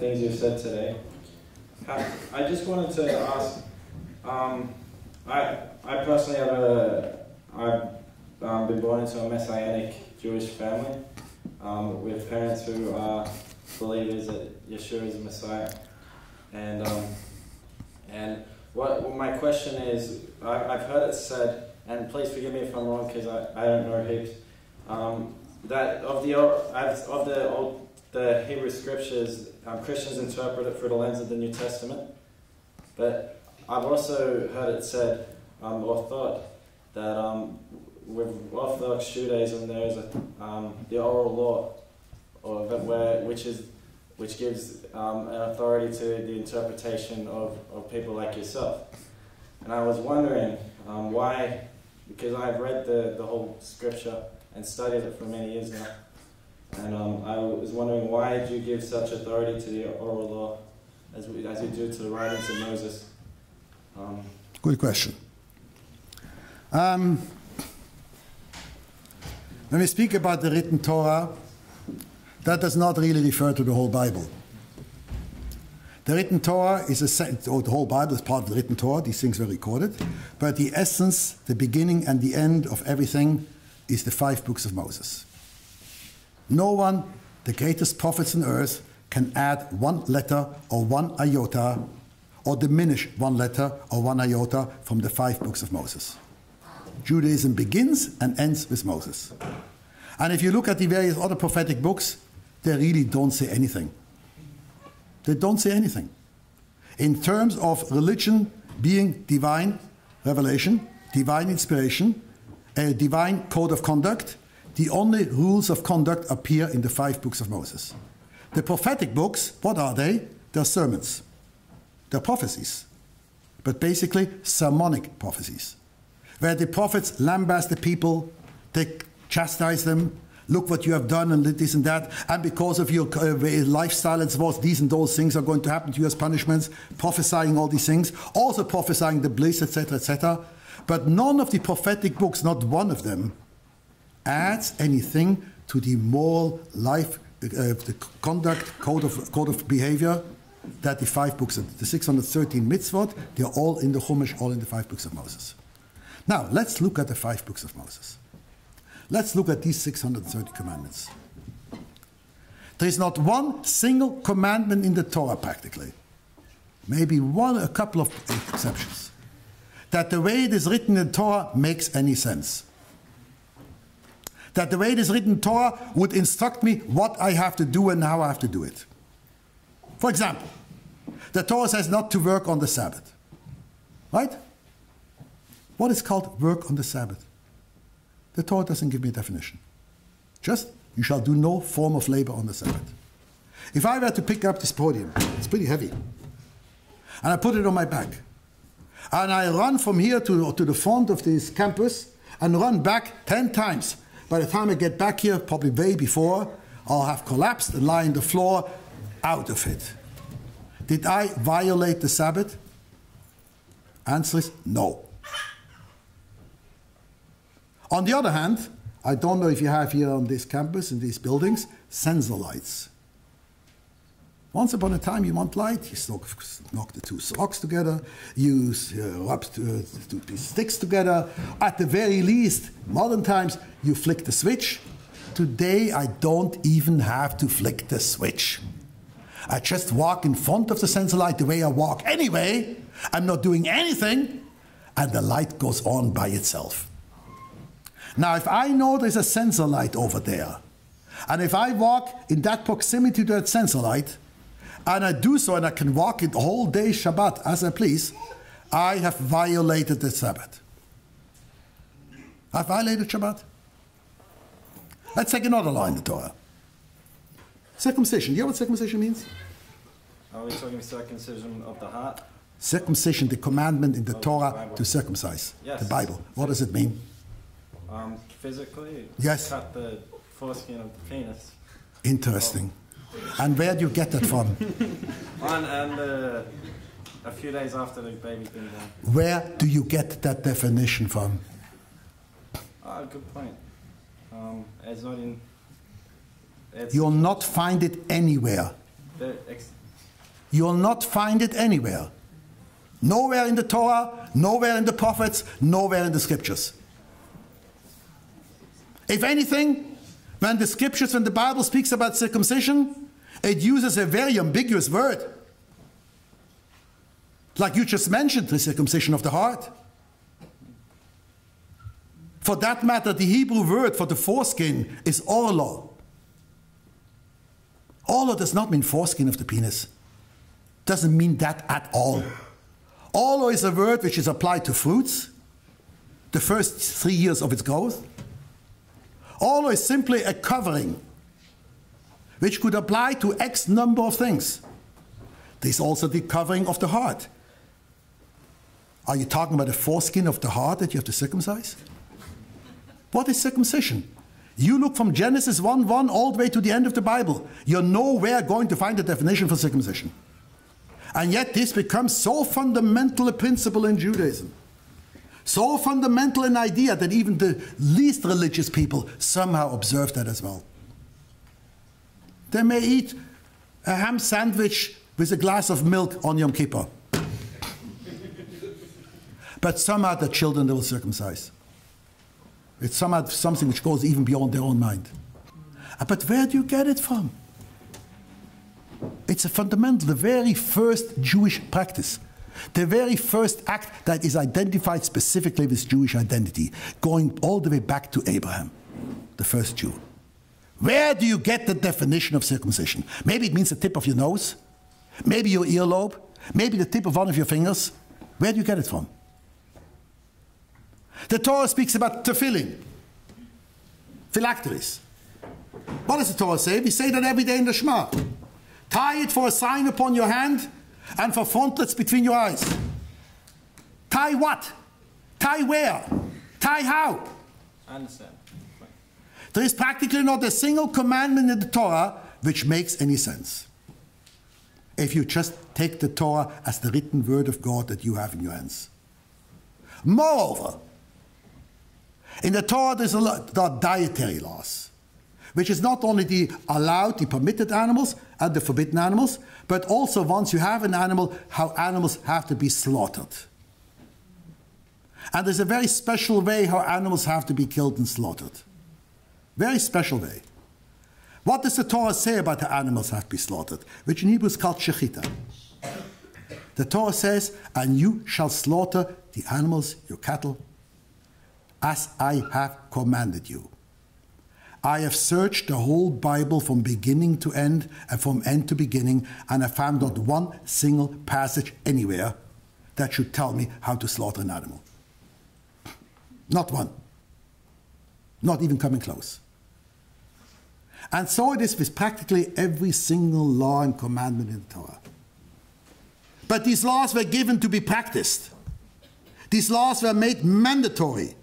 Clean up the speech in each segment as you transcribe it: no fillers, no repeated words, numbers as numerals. things you've said today. I just wanted to ask, I personally have I've been born into a Messianic Jewish family with parents who are believers that Yeshua is the Messiah. And what my question is, I've heard it said, and please forgive me if I'm wrong because I don't know heaps, that of the Hebrew scriptures, Christians interpret it through the lens of the New Testament. But I've also heard it said, or thought, that with Orthodox Judaism there is the Oral Law, which gives an authority to the interpretation of people like yourself. And I was wondering why, because I've read the whole scripture and studied it for many years now, and I was wondering why did you give such authority to the Oral Law as you do to the writings of Moses? Good question. When we speak about the written Torah, that does not really refer to the whole Bible. The written Torah is the whole Bible is part of the written Torah, these things were recorded, but the essence, the beginning and the end of everything is the 5 books of Moses. No one, the greatest prophets on earth, can add one letter or one iota or diminish one letter or one iota from the 5 books of Moses. Judaism begins and ends with Moses. And if you look at the various other prophetic books, they really don't say anything. They don't say anything. In terms of religion being divine revelation, divine inspiration, a divine code of conduct, the only rules of conduct appear in the 5 books of Moses. The prophetic books, what are they? They're sermons. They're prophecies. But basically, sermonic prophecies, where the prophets lambast the people, they chastise them, look what you have done and this and that, and because of your lifestyle and so forth, these and those things are going to happen to you as punishments, prophesying all these things, also prophesying the bliss, etc., etc. But none of the prophetic books, not one of them, adds anything to the moral life, the conduct, code of behavior that the 5 books, the 613 mitzvot, they're all in the Chumash, all in the 5 books of Moses. Now, let's look at the 5 books of Moses. Let's look at these 630 commandments. There is not one single commandment in the Torah, practically. Maybe a couple of exceptions, that the way it is written in the Torah makes any sense. That the way it is written in Torah would instruct me what I have to do and how I have to do it. For example, the Torah says not to work on the Sabbath. Right? What is called work on the Sabbath? The Torah doesn't give me a definition. Just, you shall do no form of labor on the Sabbath. If I were to pick up this podium, it's pretty heavy, and I put it on my back, and I run from here to the front of this campus and run back 10 times. By the time I get back here, probably way before, I'll have collapsed and lie on the floor out of it. Did I violate the Sabbath? Answer is no. On the other hand, I don't know if you have here on this campus, in these buildings, sensor lights. Once upon a time, you want light, you knock the 2 socks together, you rub 2 sticks together. At the very least, modern times, you flick the switch. Today, I don't even have to flick the switch. I just walk in front of the sensor light the way I walk anyway. I'm not doing anything, and the light goes on by itself. Now, if I know there's a sensor light over there, and if I walk in that proximity to that sensor light, and I do so, and I can walk it the whole day Shabbat as I please, I have violated the Sabbath. I violated Shabbat. Let's take another line in the Torah. Circumcision. Do you know what circumcision means? Are we talking circumcision of the heart? Circumcision, the commandment in the Torah to circumcise. Yes. The Bible. What does it mean? Physically? Yes. Cut the foreskin of the penis. Interesting. And where do you get that from? A few days after the baby's been born. Where do you get that definition from? Good point. It's not in... You'll not find it anywhere. You will not find it anywhere. Nowhere in the Torah, nowhere in the prophets, nowhere in the scriptures. If anything, when the scriptures, when the Bible speaks about circumcision, it uses a very ambiguous word. Like you just mentioned, the circumcision of the heart. For that matter, the Hebrew word for the foreskin is orlo. Orlo does not mean foreskin of the penis. Doesn't mean that at all. Orlo is a word which is applied to fruits, the first 3 years of its growth. Orlo is simply a covering which could apply to X number of things. There's also the covering of the heart. Are you talking about the foreskin of the heart that you have to circumcise? What is circumcision? You look from Genesis 1:1 all the way to the end of the Bible. You're nowhere going to find a definition for circumcision. And yet this becomes so fundamental a principle in Judaism. So fundamental an idea that even the least religious people somehow observe that as well. They may eat a ham sandwich with a glass of milk on Yom Kippur. But somehow the children they will circumcise. It's somehow something which goes even beyond their own mind. But where do you get it from? It's a fundamental, the very first Jewish practice. The very first act that is identified specifically with Jewish identity, going all the way back to Abraham, the first Jew. Where do you get the definition of circumcision? Maybe it means the tip of your nose, maybe your earlobe, maybe the tip of one of your fingers. Where do you get it from? The Torah speaks about tefillin, phylacteries. What does the Torah say? We say that every day in the Shema. Tie it for a sign upon your hand and for frontlets between your eyes. Tie what? Tie where? Tie how? I understand. There is practically not a single commandment in the Torah which makes any sense. If you just take the Torah as the written word of God that you have in your hands. Moreover, in the Torah there are dietary laws, which is not only the allowed, the permitted animals and the forbidden animals, but also once you have an animal, how animals have to be slaughtered. And there's a very special way how animals have to be killed and slaughtered. Very special way. What does the Torah say about the animals have to be slaughtered? Which in Hebrew is called shechita. The Torah says, and you shall slaughter the animals, your cattle, as I have commanded you. I have searched the whole Bible from beginning to end and from end to beginning, and I found not one single passage anywhere that should tell me how to slaughter an animal. Not one. Not even coming close. And so it is with practically every single law and commandment in the Torah. But these laws were given to be practiced. These laws were made mandatory.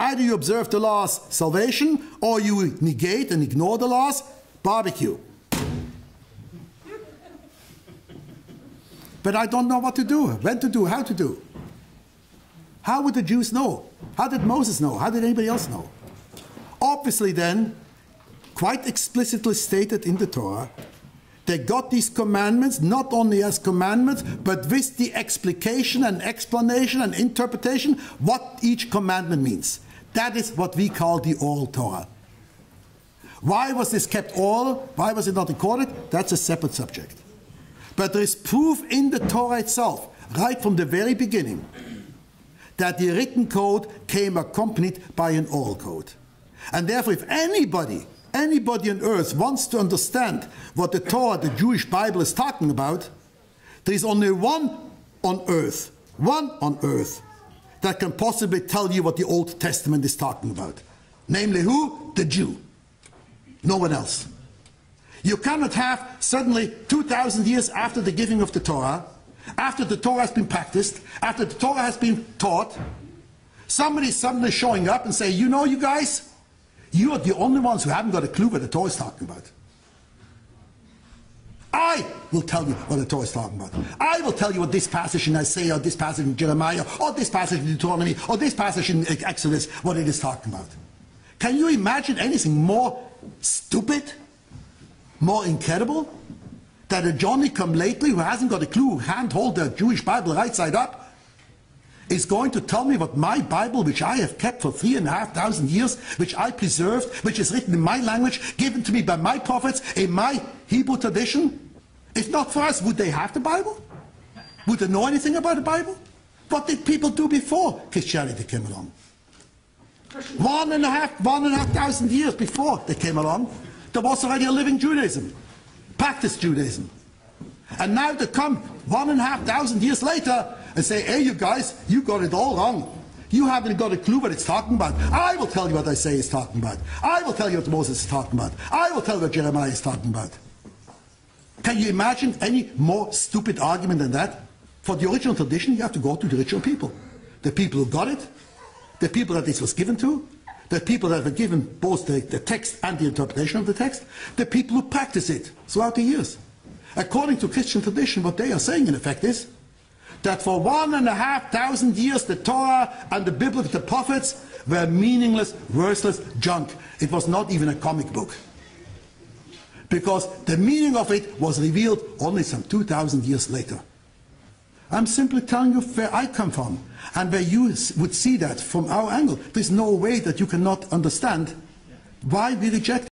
Either you observe the laws, salvation, or you negate and ignore the laws, barbecue. But I don't know what to do, when to do, how to do. How would the Jews know? How did Moses know? How did anybody else know? Obviously then, quite explicitly stated in the Torah, they got these commandments not only as commandments, but with the explication and explanation and interpretation what each commandment means. That is what we call the Oral Torah. Why was this kept oral? Why was it not recorded? That's a separate subject. But there is proof in the Torah itself, right from the very beginning, that the written code came accompanied by an oral code. And therefore, if anybody on earth wants to understand what the Torah, the Jewish Bible, is talking about, there is only one on earth, that can possibly tell you what the Old Testament is talking about. Namely who? The Jew. No one else. You cannot have suddenly 2,000 years after the giving of the Torah, after the Torah has been practiced, after the Torah has been taught, somebody suddenly showing up and say, you know, you guys, you are the only ones who haven't got a clue what the Torah is talking about. I will tell you what the Torah is talking about. I will tell you what this passage in Isaiah, or this passage in Jeremiah, or this passage in Deuteronomy, or this passage in Exodus, what it is talking about. Can you imagine anything more stupid? More incredible? that a Johnny come lately who hasn't got a clue, can't hold the Jewish Bible right side up, is going to tell me what my Bible, which I have kept for 3,500 years, which I preserved, which is written in my language, given to me by my prophets, in my Hebrew tradition, if not for us, would they have the Bible? Would they know anything about the Bible? What did people do before Christianity came along? 1,500 years before they came along, there was already a living Judaism, practiced Judaism. And now they come 1,500 years later and say, hey, you guys, you got it all wrong. You haven't got a clue what it's talking about. I will tell you what Isaiah is talking about. I will tell you what Moses is talking about. I will tell you what Jeremiah is talking about. Can you imagine any more stupid argument than that? For the original tradition, you have to go to the original people. The people who got it, the people that this was given to, the people that were given both the text and the interpretation of the text, the people who practice it throughout the years. According to Christian tradition, what they are saying in effect is that for 1,500 years the Torah and the Bible, the prophets, were meaningless, worthless junk. It was not even a comic book. Because the meaning of it was revealed only some 2,000 years later. I'm simply telling you where I come from and where you would see that from our angle. There's no way that you cannot understand why we reject